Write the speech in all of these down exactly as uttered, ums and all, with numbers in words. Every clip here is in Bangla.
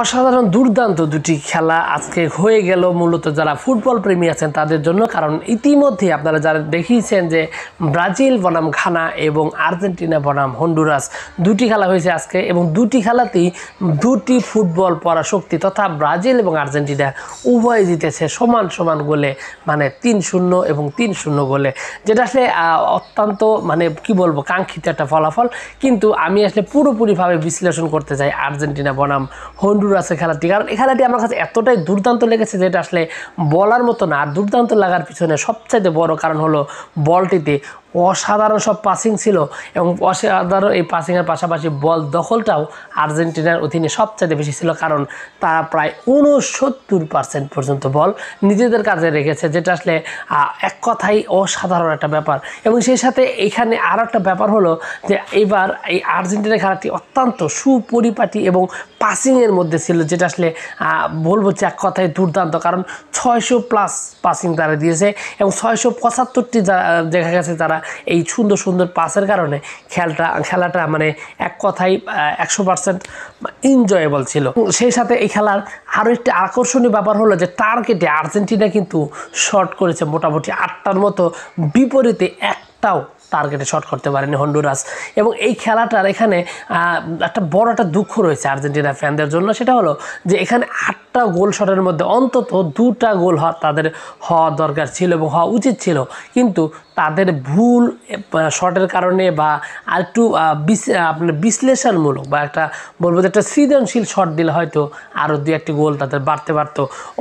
অসাধারণ দুর্দান্ত দুটি খেলা আজকে হয়ে গেল মূলত যারা ফুটবল প্রেমী আছেন তাদের জন্য, কারণ ইতিমধ্যে আপনারা যারা দেখিয়েছেন যে ব্রাজিল বনাম ঘানা এবং আর্জেন্টিনা বনাম হন্ডুরাস দুটি খেলা হয়েছে আজকে, এবং দুটি খেলাতেই দুটি ফুটবল পরাশক্তি তথা ব্রাজিল এবং আর্জেন্টিনা উভয় জিতেছে সমান সমান গোলে, মানে তিন শূন্য এবং তিন শূন্য গোলে, যেটা আসলে অত্যন্ত মানে কি বলবো কাঙ্ক্ষিত একটা ফলাফল। কিন্তু আমি আসলে পুরোপুরিভাবে বিশ্লেষণ করতে চাই আর্জেন্টিনা বনাম হন্ডুরাসের খেলাটি, কারণ এই খেলাটি আমার কাছে এতটাই দুর্দান্ত লেগেছে যেটা আসলে বলার মতো না। আর দুর্দান্ত লাগার পিছনে সবচাইতে বড় কারণ হলো বলটিতে অসাধারণ সব পাসিং ছিল, এবং অসাধারণ এই পাসিংয়ের পাশাপাশি বল দখলটাও আর্জেন্টিনার অধীনে সবচেয়ে বেশি ছিল, কারণ তারা প্রায় ঊনসত্তর পার্সেন্ট পর্যন্ত বল নিজেদের কাছে রেখেছে, যেটা আসলে এক কথাই অসাধারণ একটা ব্যাপার। এবং সেই সাথে এখানে আরও একটা ব্যাপার হলো যে এবার এই আর্জেন্টিনার খেলাটি অত্যন্ত সুপরিপাটি এবং পাসিংয়ের মধ্যে ছিল, যেটা আসলে বলবো যে এক কথাই দুর্দান্ত, কারণ ছয়শো প্লাস পাসিং তারা দিয়েছে এবং ছয়শো পঁচাত্তরটি দেখা গেছে তারা এই সুন্দর সুন্দর পাসের কারণে খেলাটা খেলাটা মানে এক কথাই একশো পার্সেন্ট এনজয়েবল ছিল। সেই সাথে এই খেলার আরও একটি আকর্ষণীয় ব্যাপার হলো যে টার্গেটে আর্জেন্টিনা কিন্তু শট করেছে মোটামুটি আটটার মতো, বিপরীতে একটাও টার্গেটে শট করতে পারেনি হন্ডুরাস। এবং এই খেলাটার এখানে একটা বড় একটা দুঃখ রয়েছে আর্জেন্টিনা ফ্যানদের জন্য, সেটা হলো যে এখানে আটটা গোল শটের মধ্যে অন্তত দুটা গোল হওয়া তাদের হওয়া দরকার ছিল এবং হওয়া উচিত ছিল, কিন্তু তাদের ভুল শটের কারণে বা আর একটু আপনার বিশ্লেষণমূলক বা একটা বলবো যে একটা সৃজনশীল শট দিলে হয়তো আরও দু একটি গোল তাদের বাড়তে পারত।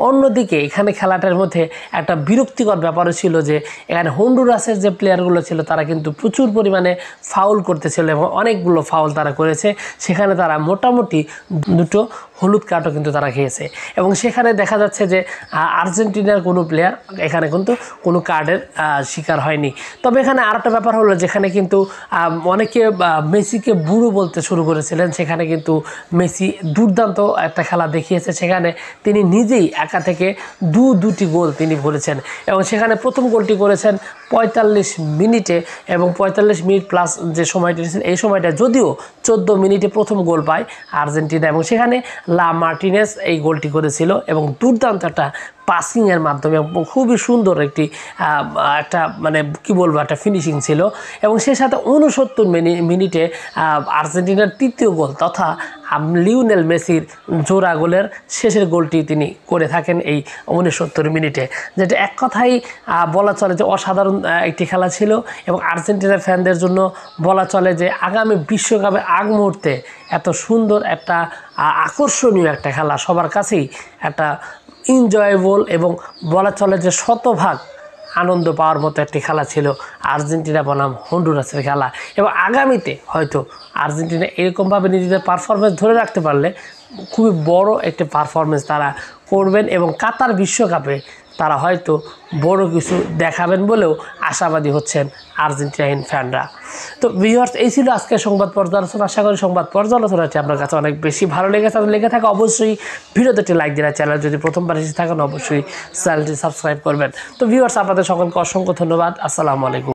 অন্যদিকে এখানে খেলাটার মধ্যে একটা বিরক্তিকর ব্যাপারও ছিল যে এখানে হন্ডুরাসের যে প্লেয়ারগুলো ছিল তারা কিন্তু প্রচুর পরিমাণে ফাউল করতেছিল এবং অনেকগুলো ফাউল তারা করেছে, সেখানে তারা মোটামুটি দুটো হলুদ কার্ডও কিন্তু তারা খেয়েছে, এবং সেখানে দেখা যাচ্ছে যে আর্জেন্টিনার কোনো প্লেয়ার এখানে কিন্তু কোনো কার্ডের শিকার হয়নি। তবে এখানে আর একটা ব্যাপার হলো যেখানে কিন্তু অনেকে মেসিকে বুড়ো বলতে শুরু করেছিলেন, সেখানে কিন্তু মেসি দুর্দান্ত একটা খেলা দেখিয়েছে, সেখানে তিনি নিজেই একা থেকে দু দুটি গোল তিনি করেছেন, এবং সেখানে প্রথম গোলটি করেছেন পঁয়তাল্লিশ মিনিটে এবং পঁয়তাল্লিশ মিনিট প্লাস যে সময়টা এই সময়টা যদিও চোদ্দ মিনিটে প্রথম গোল পায় আর্জেন্টিনা, এবং সেখানে লা মার্টিনেস এই গোলটি করেছিল এবং দুর্দান্ত একটা পাসিংয়ের মাধ্যমে খুবই সুন্দর একটি একটা মানে কি বলবো একটা ফিনিশিং ছিল। এবং সেই সাথে ঊনসত্তর মিনিটে আর্জেন্টিনার তৃতীয় গোল তথা লিওনেল মেসির জোড়া গোলের শেষের গোলটি তিনি করে থাকেন এই ঊনসত্তর মিনিটে, যেটা এক কথাই বলা চলে যে অসাধারণ একটি খেলা ছিল, এবং আর্জেন্টিনার ফ্যানদের জন্য বলা চলে যে আগামী বিশ্বকাপের আগ মুহূর্তে এত সুন্দর একটা আকর্ষণীয় একটা খেলা সবার কাছেই একটা এনজয়েবল এবং বলা চলে যে শতভাগ আনন্দ পাওয়ার মতো একটি খেলা ছিল আর্জেন্টিনা বনাম হন্ডুরাসের খেলা। এবং আগামীতে হয়তো আর্জেন্টিনা এরকমভাবে নিজেদের পারফরমেন্স ধরে রাখতে পারলে খুবই বড় একটি পারফরমেন্স তারা করবেন এবং কাতার বিশ্বকাপে তারা হয়তো বড় কিছু দেখাবেন বলেও আশাবাদী হচ্ছেন আর্জেন্টিনাইন ফ্যানরা। তো ভিউয়ার্স, এই ছিল আজকের সংবাদ পর্যালোচনা। আশা করি সংবাদ পর্যালোচনাটি আপনার কাছে অনেক বেশি ভালো লেগেছে। আপনি লেগে থাকে অবশ্যই ভিডিওতে একটি লাইক দিন, চ্যানেল যদি প্রথমবার এসে থাকেন অবশ্যই চ্যানেলটি সাবস্ক্রাইব করবেন। তো ভিউয়ার্স, আপনাদের সকলকে অসংখ্য ধন্যবাদ। আসসালামু আলাইকুম।